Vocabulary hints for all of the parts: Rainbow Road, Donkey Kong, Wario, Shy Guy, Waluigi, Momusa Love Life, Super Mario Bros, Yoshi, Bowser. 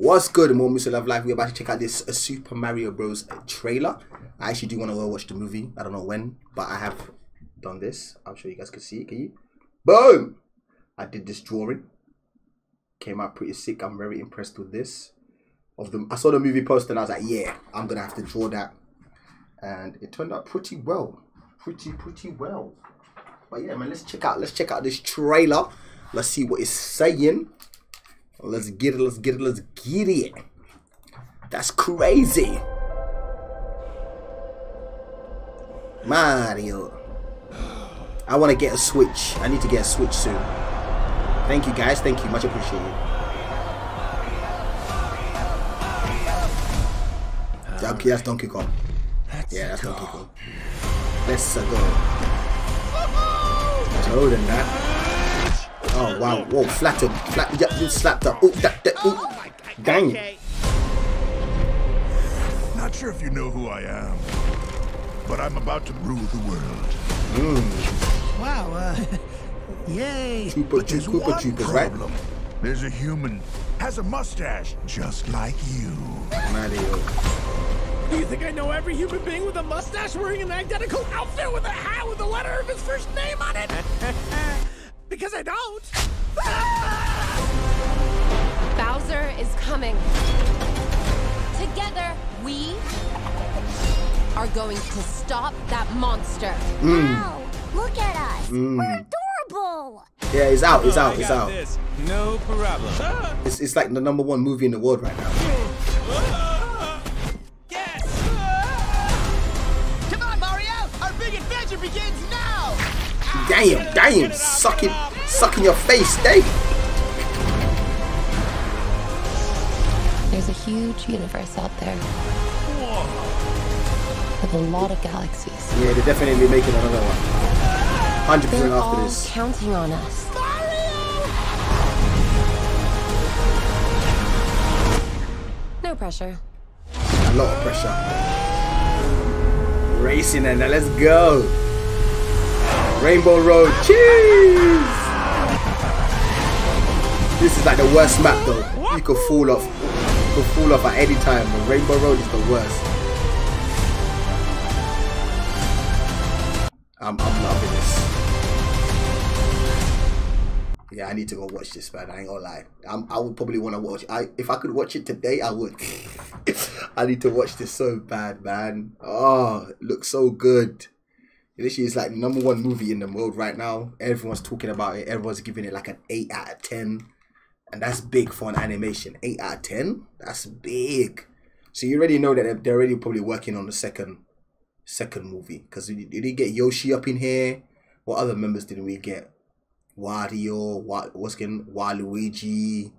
What's good, Momusa Love Life? We're about to check out this Super Mario Bros trailer. I actually do want to go watch the movie. I don't know when, but I have done this. I'm sure you guys can see it. Can you? Boom! I did this drawing. Came out pretty sick. I'm very impressed with this. I saw the movie poster and I was like, yeah, I'm gonna have to draw that. And it turned out pretty well. Pretty well. But yeah, man, let's check out this trailer. Let's see what it's saying. Let's get it. That's crazy. Mario. I want to get a Switch. I need to get a Switch soon. Thank you guys. Thank you. Much appreciated. Okay, that's Donkey Kong. Yeah, that's Donkey Kong. Let's go. Much older than that. Oh wow, whoa, flattened, yep, you slapped her. Ooh, ooh. Dang it. Not sure if you know who I am, but I'm about to rule the world. Mm. Wow, yay. Chupa, right? There's a human, has a mustache, just like you. Mario. Do you think I know every human being with a mustache wearing an identical outfit with a hat with the letter of his first name on it? Because I don't. Bowser is coming. Together, we are going to stop that monster. Mm. Wow, look at us. Mm. We're adorable. Yeah, it's out. This. No problem. It's like the #1 movie in the world right now. Yes. Come on, Mario. Our big adventure begins now. Damn, suck in your face, Dave. There's a huge universe out there. Whoa. With a lot of galaxies. Yeah, they're definitely making another one. 100% they're after all this. Counting on us. Mario! No pressure. A lot of pressure. Racing and now let's go. Rainbow Road, cheese! This is like the worst map though. You could fall off. You could fall off at any time, but Rainbow Road is the worst. I'm loving this. Yeah, I need to go watch this, man. I ain't gonna lie. I would probably want to watch. If I could watch it today, I would. I need to watch this so bad, man. Oh, it looks so good. Literally, it's like #1 movie in the world right now. Everyone's talking about it. Everyone's giving it like an 8/10. And that's big for an animation. 8/10? That's big. So you already know that they're already probably working on the second movie. Because did you get Yoshi up in here? What other members did we get? Wario, Waluigi.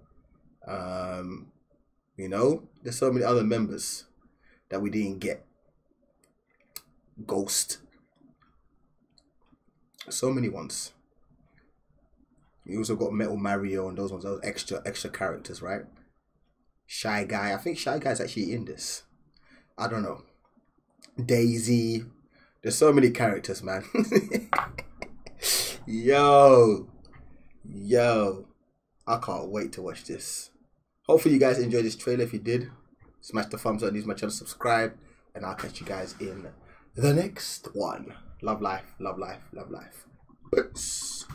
You know, there's so many other members that we didn't get. Ghost. So many ones. You also got Metal Mario and those ones. Those extra characters, right? Shy Guy. I think Shy Guy's actually in this. I don't know. Daisy. There's so many characters, man. Yo. I can't wait to watch this. Hopefully you guys enjoyed this trailer. If you did, smash the thumbs up, leave my channel, subscribe, and I'll catch you guys in the next one. Love life, love life, love life. Peace.